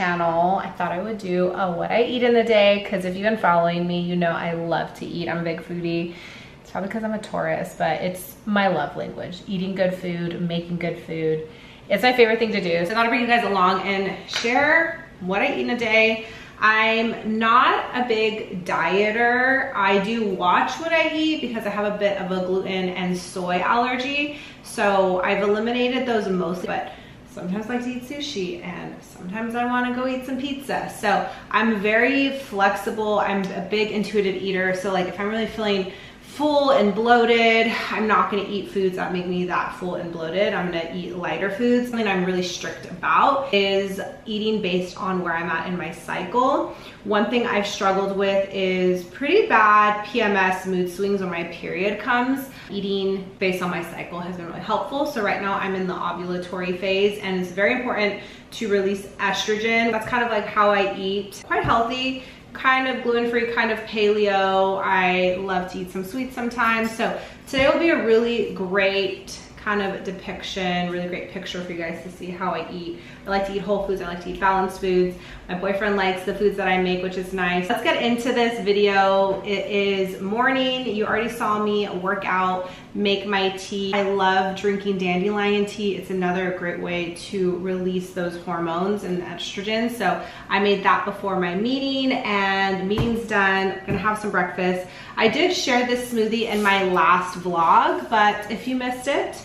channel, I thought I would do a what I eat in the day, because if you've been following me, you know I love to eat. I'm a big foodie. It's probably because I'm a Taurus, but it's my love language. Eating good food, making good food. It's my favorite thing to do. So I thought I'd bring you guys along and share what I eat in a day. I'm not a big dieter. I do watch what I eat because I have a bit of a gluten and soy allergy. So I've eliminated those mostly, but sometimes I like to eat sushi and sometimes I want to go eat some pizza. So I'm very flexible. I'm a big intuitive eater. So like if I'm really feeling full and bloated, I'm not going to eat foods that make me that full and bloated. I'm going to eat lighter foods. Something I'm really strict about is eating based on where I'm at in my cycle. One thing I've struggled with is pretty bad PMS mood swings when my period comes. Eating based on my cycle has been really helpful. So right now I'm in the ovulatory phase, and it's very important to release estrogen. That's kind of like how I eat. Quite healthy, kind of gluten-free, kind of paleo. I love to eat some sweets sometimes. So today will be a really great kind of depiction, really great picture for you guys to see how I eat. I like to eat whole foods. I like to eat balanced foods. My boyfriend likes the foods that I make, which is nice. Let's get into this video. It is morning. You already saw me work out, make my tea. I love drinking dandelion tea. It's another great way to release those hormones and the estrogen. So I made that before my meeting, and meeting's done. I'm gonna have some breakfast. I did share this smoothie in my last vlog, but if you missed it,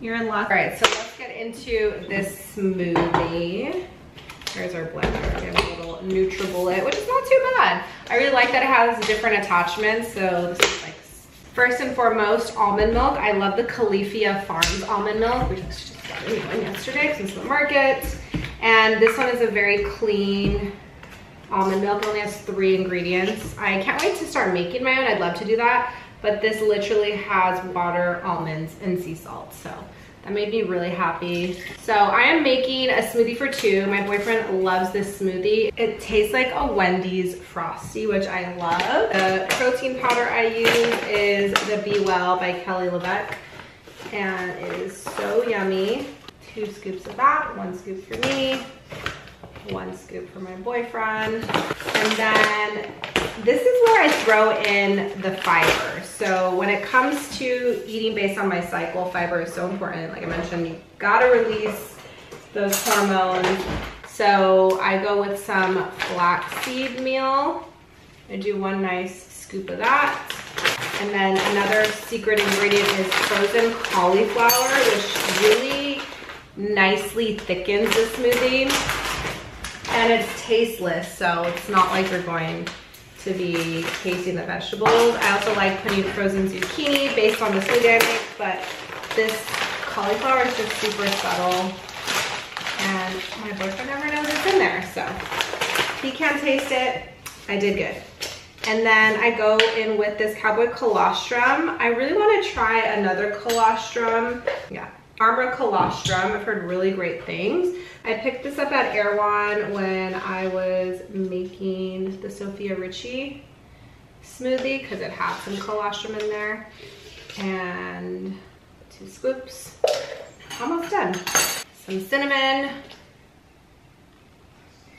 you're in luck. All right, so let's get into this smoothie. Here's our blender. We have a little Nutribullet, which is not too bad. I really like that it has different attachments. So this is like, first and foremost, almond milk. I love the Califia Farms almond milk. We just got a new one yesterday because it's in the market. And this one is a very clean almond milk. It only has 3 ingredients. I can't wait to start making my own. I'd love to do that. But this literally has water, almonds, and sea salt. So that made me really happy. So I am making a smoothie for two. My boyfriend loves this smoothie. It tastes like a Wendy's Frosty, which I love. The protein powder I use is the Be Well by Kelly Leveque. And it is so yummy. 2 scoops of that, 1 scoop for me, 1 scoop for my boyfriend. And then this is where I throw in the fiber. So when it comes to eating based on my cycle, fiber is so important. Like I mentioned, you gotta release those hormones. So I go with some flaxseed meal. I do 1 nice scoop of that. And then another secret ingredient is frozen cauliflower, which really nicely thickens the smoothie. And it's tasteless, so it's not like you're going to be tasting the vegetables. I also like putting frozen zucchini based on the smoothie I make, but this cauliflower is just super subtle, and my boyfriend never knows it's in there, so he can't taste it. I did good. And then I go in with this cowboy colostrum. I really want to try another colostrum. Yeah, Armor colostrum. I've heard really great things. I picked this up at Erewhon when I was making the Sophia Richie smoothie because it had some colostrum in there. And 2 scoops. Almost done. Some cinnamon.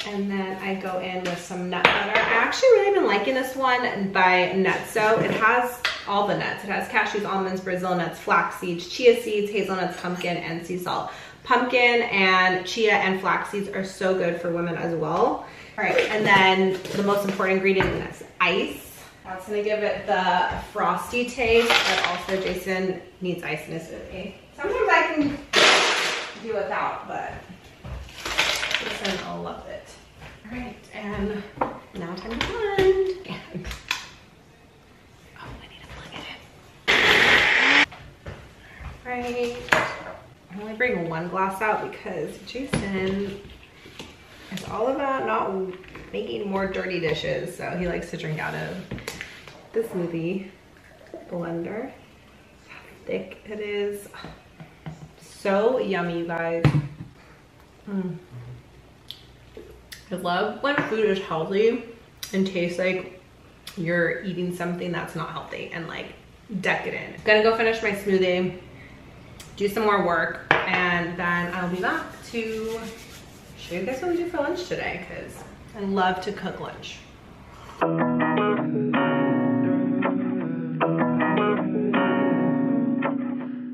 And then I go in with some nut butter. I actually really been liking this one by Nutso. It has all the nuts. It has cashews, almonds, Brazil nuts, flax seeds, chia seeds, hazelnuts, pumpkin, and sea salt. Pumpkin and chia and flax seeds are so good for women as well. All right, and then the most important ingredient in this, ice. That's gonna give it the frosty taste, but also Jason needs ice in his smoothie. Sometimes I can do without, but Jason will love it. All right, and now time to blend. And right. I only bring 1 glass out because Jason is all about not making more dirty dishes, so he likes to drink out of the smoothie blender. How thick it is. So yummy, you guys. I love when food is healthy and tastes like you're eating something that's not healthy and like decadent. I'm gonna go finish my smoothie, do some more work, and then I'll be back to Should you guess what we do for lunch today? Because I love to cook lunch.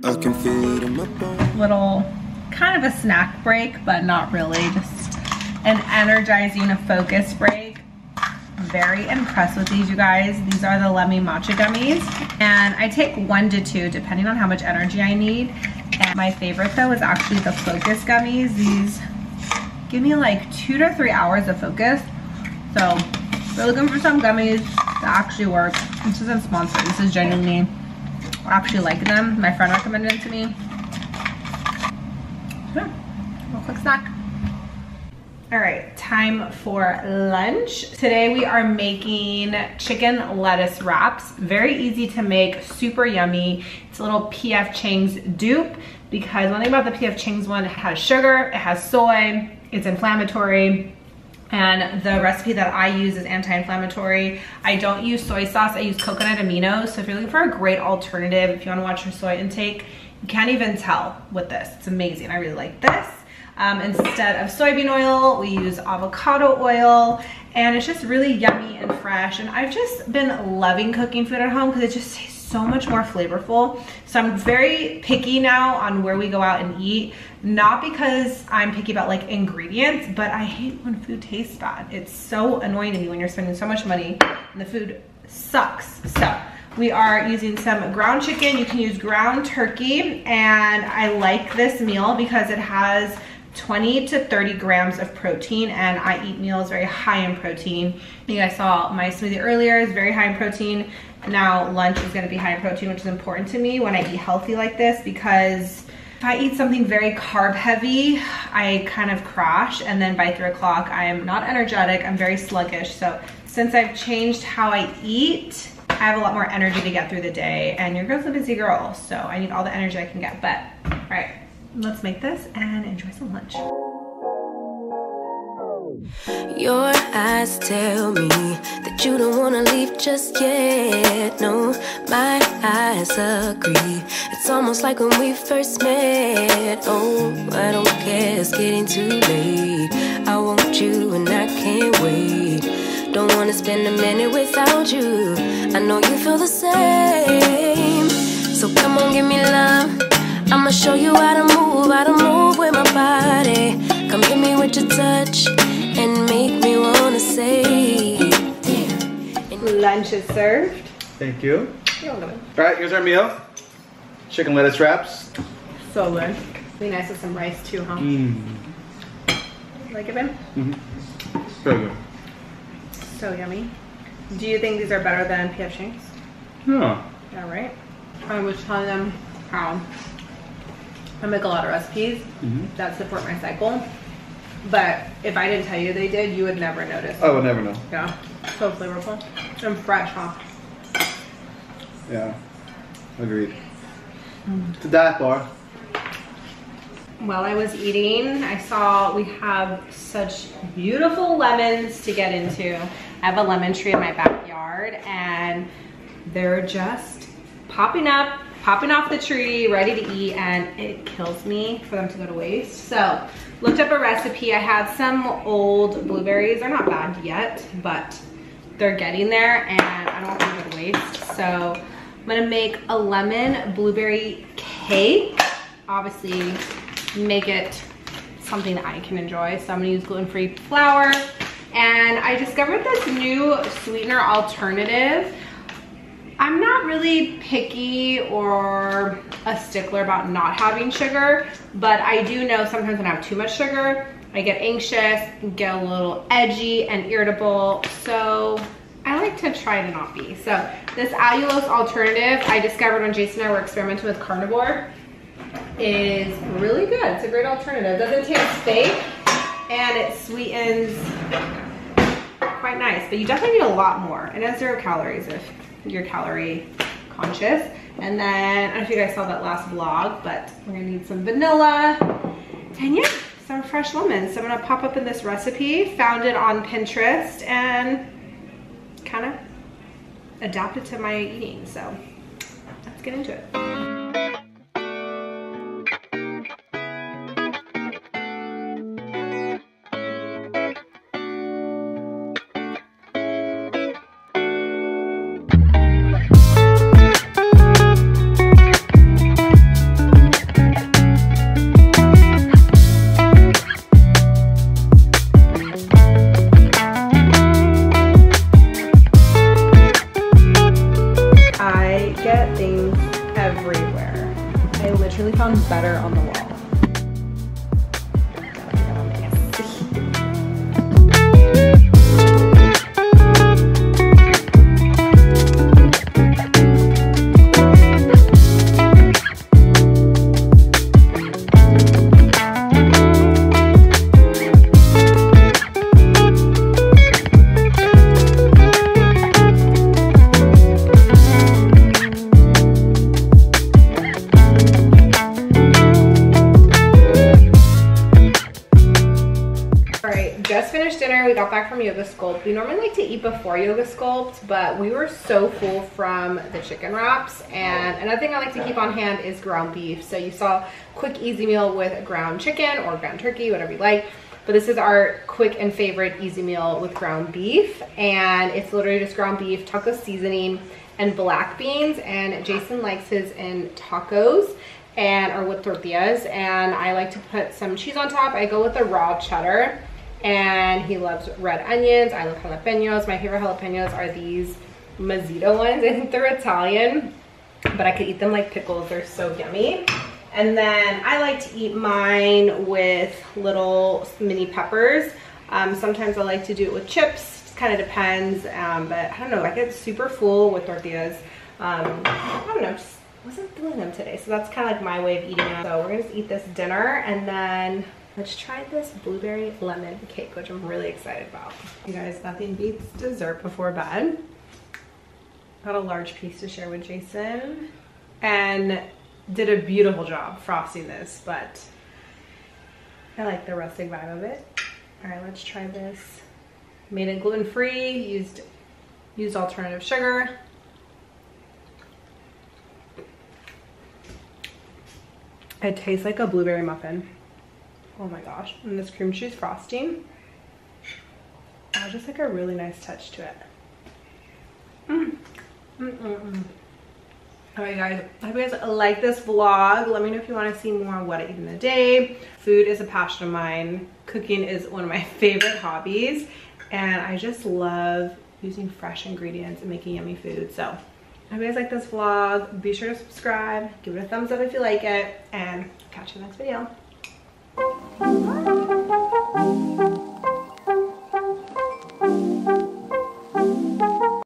I can feel it in my bones. Little kind of a snack break, but not really, just an energizing, a focus break. Very impressed with these, you guys. These are the Lemme Matcha Gummies, and I take 1 to 2 depending on how much energy I need. And my favorite though is actually the Focus Gummies. These give me like 2 to 3 hours of focus. So if you're looking for some gummies that actually work, this isn't sponsored, this is genuinely, I actually like them. My friend recommended it to me. Sure. Real quick snack. All right, time for lunch. Today we are making chicken lettuce wraps. Very easy to make, super yummy. It's a little P.F. Chang's dupe, because one thing about the P.F. Chang's one, it has sugar, it has soy, it's inflammatory, and the recipe that I use is anti-inflammatory. I don't use soy sauce, I use coconut aminos. So if you're looking for a great alternative, if you wanna watch your soy intake, you can't even tell with this. It's amazing, I really like this. Instead of soybean oil, we use avocado oil, and it's just really yummy and fresh. And I've just been loving cooking food at home because it just tastes so much more flavorful. So I'm very picky now on where we go out and eat, not because I'm picky about like ingredients, but I hate when food tastes bad. It's so annoying to me when you're spending so much money and the food sucks. So we are using some ground chicken. You can use ground turkey, and I like this meal because it has 20 to 30 grams of protein, and I eat meals very high in protein. You guys saw my smoothie earlier is very high in protein. Now lunch is going to be high in protein, which is important to me when I eat healthy like this, because if I eat something very carb heavy, I kind of crash, and then by 3 o'clock I am not energetic, I'm very sluggish. So since I've changed how I eat, I have a lot more energy to get through the day, and your girl's a busy girl, so I need all the energy I can get. But all right, let's make this and enjoy some lunch. Your eyes tell me that you don't want to leave just yet. No, my eyes agree. It's almost like when we first met. Oh, I don't care, it's getting too late. I want you and I can't wait. Don't want to spend a minute without you. I know you feel the same. So come on, give me love. I'ma show you how to move with my body. Come hit me with your touch and make me wanna say. Lunch is served. Thank you. You're welcome. All right, here's our meal. Chicken lettuce wraps. So good. Be nice with some rice too, huh? Like it, babe? So good. So yummy. Do you think these are better than P.F. Chang's? No. Yeah, right? I was telling them how I make a lot of recipes that support my cycle, but if I didn't tell you they did, you would never notice. I would never know. Yeah, so flavorful and fresh, huh? Yeah, agreed. It's a diet bar. While I was eating, I saw we have such beautiful lemons to get into. I have a lemon tree in my backyard, and they're just popping up. Popping off the tree, ready to eat, and it kills me for them to go to waste. So, looked up a recipe. I had some old blueberries. They're not bad yet, but they're getting there, and I don't want them to go to waste. So, I'm gonna make a lemon blueberry cake. Obviously, make it something I can enjoy. So, I'm gonna use gluten-free flour, and I discovered this new sweetener alternative. I'm not really picky or a stickler about not having sugar, but I do know sometimes when I have too much sugar, I get anxious, get a little edgy and irritable. So I like to try to not be. So this allulose alternative I discovered when Jason and I were experimenting with carnivore is really good. It's a great alternative. Doesn't taste fake, and it sweetens quite nice, but you definitely need a lot more. It has 0 calories if you're calorie conscious. And then I don't know if you guys saw that last vlog, but we're gonna need some vanilla and yeah, some fresh lemons. So I'm gonna pop up in this recipe, found it on Pinterest and kind of adapted to my eating. So let's get into it. sounds better on the wall. We got back from Yoga Sculpt. We normally like to eat before Yoga Sculpt, but we were so full from the chicken wraps. And another thing I like to keep on hand is ground beef. So you saw quick easy meal with ground chicken or ground turkey, whatever you like. But this is our quick and favorite easy meal with ground beef. And it's literally just ground beef, taco seasoning, and black beans. And Jason likes his in tacos and or with tortillas. And I like to put some cheese on top. I go with the raw cheddar. And he loves red onions. I love jalapenos. My favorite jalapenos are these Mazzito ones. I think they're Italian, but I could eat them like pickles. They're so yummy. And then I like to eat mine with little mini peppers. Sometimes I like to do it with chips. It kind of depends, but I don't know. I get super full with tortillas. I don't know, just wasn't doing them today. So that's kind of like my way of eating it. So we're gonna just eat this dinner and then let's try this blueberry lemon cake, which I'm really excited about. You guys, nothing beats dessert before bed. Got a large piece to share with Jason and did a beautiful job frosting this, but I like the rustic vibe of it. All right, let's try this. Made it gluten-free, used alternative sugar. It tastes like a blueberry muffin. Oh my gosh, and this cream cheese frosting. Just like a really nice touch to it. All right guys, I hope you guys like this vlog. Let me know if you want to see more on what I eat in a day. Food is a passion of mine. Cooking is one of my favorite hobbies. And I just love using fresh ingredients and making yummy food. So I hope you guys like this vlog. Be sure to subscribe, give it a thumbs up if you like it, and catch you in the next video. Bye.